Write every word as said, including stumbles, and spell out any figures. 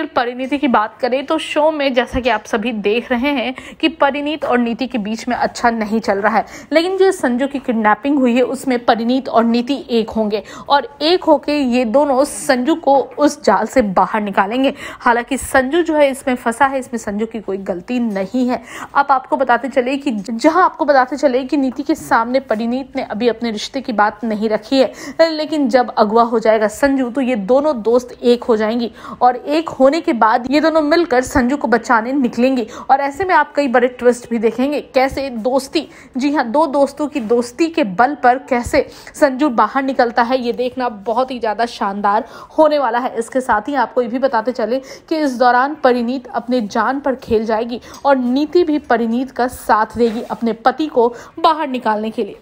और परिणीति की बात करें तो शो में जैसा कि आप सभी देख रहे हैं कि परिणीत और नीति के बीच में अच्छा नहीं चल रहा है, लेकिन जो संजू की किडनैपिंग हुई है उसमें परिणीत और नीति एक होंगे और एक होकर ये दोनों संजू को उस जाल से बाहर निकालेंगे। हालांकि संजू जो है इसमें फंसा है, इसमें संजू की कोई गलती नहीं है। अब आपको बताते चले कि जहां आपको बताते चले कि नीति के सामने परिणीत ने अभी अपने रिश्ते की बात नहीं रखी है, लेकिन जब अगवा हो जाएगा संजू तो ये दोनों दोस्त एक हो जाएंगी और एक होने के बाद ये दोनों मिलकर संजू को बचाने निकलेंगी। और ऐसे में आप कई बड़े ट्विस्ट भी देखेंगे, कैसे दोस्ती, जी हाँ, दो दोस्तों की दोस्ती के बल पर कैसे संजू बाहर निकलता है, ये देखना बहुत ही ज्यादा शानदार होने वाला है। इसके साथ ही आपको ये भी बताते चले कि इस दौरान परिणीत अपने जान पर खेल जाएगी और नीति भी परिणीत का साथ देगी अपने पति को बाहर निकालने के लिए।